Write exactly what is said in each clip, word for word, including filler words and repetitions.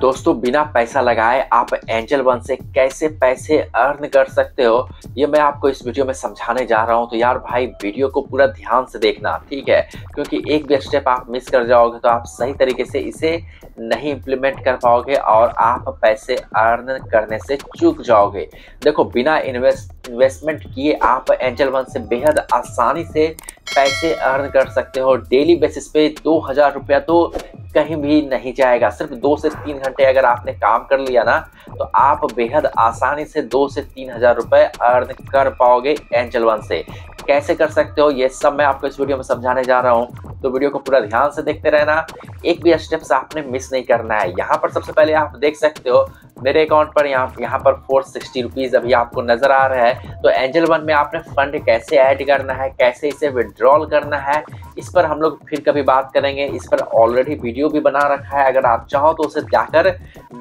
दोस्तों बिना पैसा लगाए आप एंजल वन से कैसे पैसे अर्न कर सकते हो ये मैं आपको इस वीडियो में समझाने जा रहा हूं। तो यार भाई वीडियो को पूरा ध्यान से देखना, ठीक है, क्योंकि एक भी स्टेप आप मिस कर जाओगे तो आप सही तरीके से इसे नहीं इम्प्लीमेंट कर पाओगे और आप पैसे अर्न करने से चूक जाओगे। देखो बिना इन्वेस्ट इन्वेस्टमेंट किए आप एंजल वन से बेहद आसानी से पैसे अर्न कर सकते हो। डेली बेसिस पे दो हज़ार रुपया तो कहीं भी नहीं जाएगा। सिर्फ दो से तीन घंटे अगर आपने काम कर लिया ना तो आप बेहद आसानी से दो से तीन हज़ार रुपये अर्न कर पाओगे एंजल वन से। कैसे कर सकते हो ये सब मैं आपको इस वीडियो में समझाने जा रहा हूँ, तो वीडियो को पूरा ध्यान से देखते रहना, एक भी स्टेप्स आपने मिस नहीं करना है। यहाँ पर सबसे पहले आप देख सकते हो मेरे अकाउंट पर यहाँ यहाँ पर फोर सिक्सटी रुपीज़ अभी आपको नज़र आ रहा है। तो एंजल वन में आपने फंड कैसे ऐड करना है, कैसे इसे विड्रॉल करना है, इस पर हम लोग फिर कभी बात करेंगे। इस पर ऑलरेडी वीडियो भी बना रखा है, अगर आप चाहो तो उसे जाकर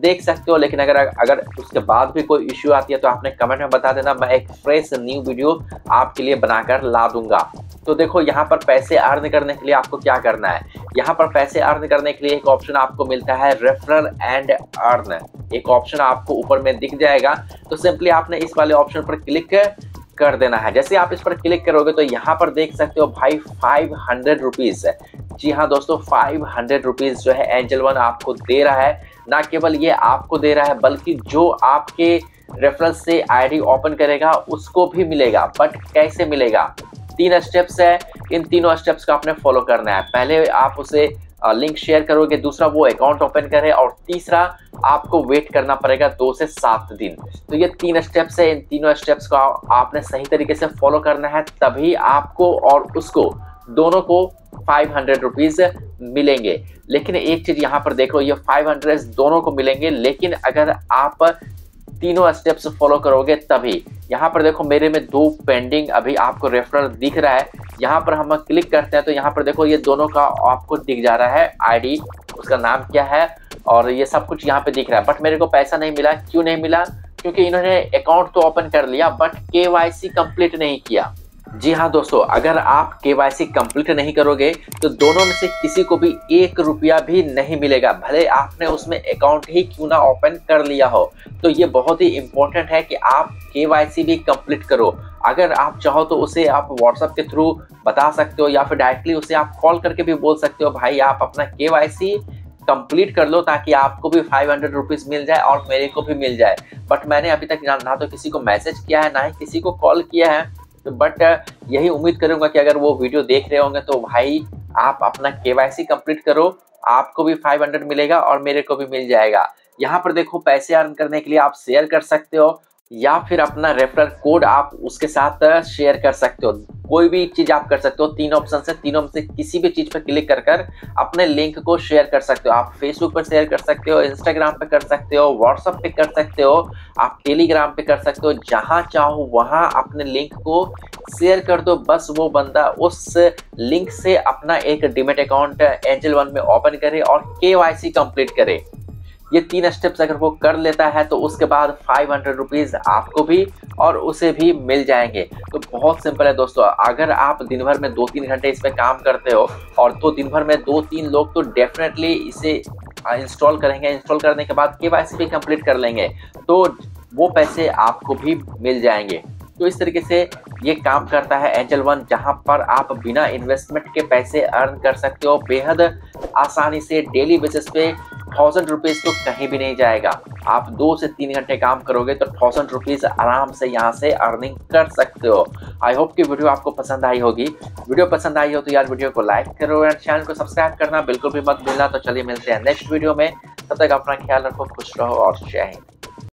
देख सकते हो। लेकिन अगर अगर उसके बाद भी कोई इश्यू आती है तो आपने कमेंट में बता देना, मैं एक फ्रेश न्यू वीडियो आपके लिए बनाकर ला दूंगा। तो देखो यहाँ पर पैसे अर्न करने के लिए आपको क्या करना है। यहाँ पर पैसे अर्न करने के लिए एक ऑप्शन आपको मिलता है रेफरल एंड अर्न, एक ऑप्शन आपको ऊपर में दिख जाएगा। तो सिंपली आपने इस वाले ऑप्शन पर क्लिक कर देना है। जैसे आप इस पर क्लिक करोगे तो यहाँ पर देख सकते हो भाई फाइव हंड्रेड रुपीज़, जी हाँ दोस्तों फाइव हंड्रेड रुपीज़ जो है एंजल वन आपको दे रहा है। ना केवल ये आपको दे रहा है बल्कि जो आपके रेफरल से आईडी ओपन करेगा उसको भी मिलेगा। बट कैसे मिलेगा, तीन स्टेप्स है, इन तीनों स्टेप्स का आपने फॉलो करना है। पहले आप उसे लिंक शेयर करोगे, दूसरा वो अकाउंट ओपन करे और तीसरा आपको वेट करना पड़ेगा दो से सात दिन। तो ये तीन स्टेप्स है, इन तीनों स्टेप्स का आपने सही तरीके से फॉलो करना है, तभी आपको और उसको दोनों को फाइव हंड्रेड रुपीज़ मिलेंगे। लेकिन एक चीज़ यहाँ पर देखो, ये फाइव हंड्रेड दोनों को मिलेंगे लेकिन अगर आप तीनों स्टेप्स फॉलो करोगे तभी। यहाँ पर देखो मेरे में दो पेंडिंग अभी आपको रेफरल दिख रहा है, यहाँ पर हम क्लिक करते हैं तो यहाँ पर देखो ये दोनों का आपको दिख जा रहा है, आईडी, उसका नाम क्या है और ये सब कुछ यहाँ पे दिख रहा है। बट मेरे को पैसा नहीं मिला, क्यों नहीं मिला, क्योंकि इन्होंने अकाउंट तो ओपन कर लिया बट केवाईसी कंप्लीट नहीं किया। जी हाँ दोस्तों, अगर आप केवाईसी कंप्लीट नहीं करोगे तो दोनों में से किसी को भी एक रुपया भी नहीं मिलेगा, भले आपने उसमें अकाउंट ही क्यों ना ओपन कर लिया हो। तो ये बहुत ही इम्पोर्टेंट है कि आप केवाईसी भी कंप्लीट करो। अगर आप चाहो तो उसे आप व्हाट्सएप के थ्रू बता सकते हो या फिर डायरेक्टली उसे आप कॉल करके भी बोल सकते हो, भाई आप अपना केवाईसी कंप्लीट कर लो ताकि आपको भी फाइव हंड्रेड रुपीज़ मिल जाए और मेरे को भी मिल जाए। बट मैंने अभी तक ना, ना तो किसी को मैसेज किया है, ना ही किसी को कॉल किया है। तो बट यही उम्मीद करूंगा कि अगर वो वीडियो देख रहे होंगे तो भाई आप अपना केवाईसी कंप्लीट करो, आपको भी फाइव हंड्रेड मिलेगा और मेरे को भी मिल जाएगा। यहाँ पर देखो पैसे अर्न करने के लिए आप शेयर कर सकते हो या फिर अपना रेफरल कोड आप उसके साथ शेयर कर सकते हो, कोई भी चीज़ आप कर सकते हो। तीन ऑप्शन से तीनों में से किसी भी चीज़ पर क्लिक कर कर अपने लिंक को शेयर कर सकते हो। आप फेसबुक पर शेयर कर सकते हो, इंस्टाग्राम पर कर सकते हो, व्हाट्सएप पे कर सकते हो, आप टेलीग्राम पे कर सकते हो, जहाँ चाहो वहाँ अपने लिंक को शेयर कर दो। बस वो बंदा उस लिंक से अपना एक डीमेट अकाउंट एंजल वन में ओपन करे और केवाईसी कंप्लीट करे। ये तीन स्टेप्स अगर वो कर लेता है तो उसके बाद फाइव हंड्रेड रुपीज़ आपको भी और उसे भी मिल जाएंगे। तो बहुत सिंपल है दोस्तों, अगर आप दिन भर में दो तीन घंटे इस पर काम करते हो और तो दिन भर में दो तीन लोग तो डेफिनेटली इसे इंस्टॉल करेंगे, इंस्टॉल करने के बाद केवाईसी भी कंप्लीट कर लेंगे तो वो पैसे आपको भी मिल जाएंगे। तो इस तरीके से ये काम करता है एंजल वन, जहाँ पर आप बिना इन्वेस्टमेंट के पैसे अर्न कर सकते हो बेहद आसानी से। डेली बेसिस पे थाउजेंड रुपीज़ तो कहीं भी नहीं जाएगा, आप दो से तीन घंटे काम करोगे तो थाउजेंड रुपीज़ आराम से यहाँ से अर्निंग कर सकते हो। आई होप कि वीडियो आपको पसंद आई होगी। वीडियो पसंद आई हो तो यार वीडियो को लाइक करो एंड चैनल को सब्सक्राइब करना बिल्कुल भी मत भूलना। तो चलिए मिलते हैं नेक्स्ट वीडियो में, तब तक अपना ख्याल रखो, खुश रहो और जय हिंद।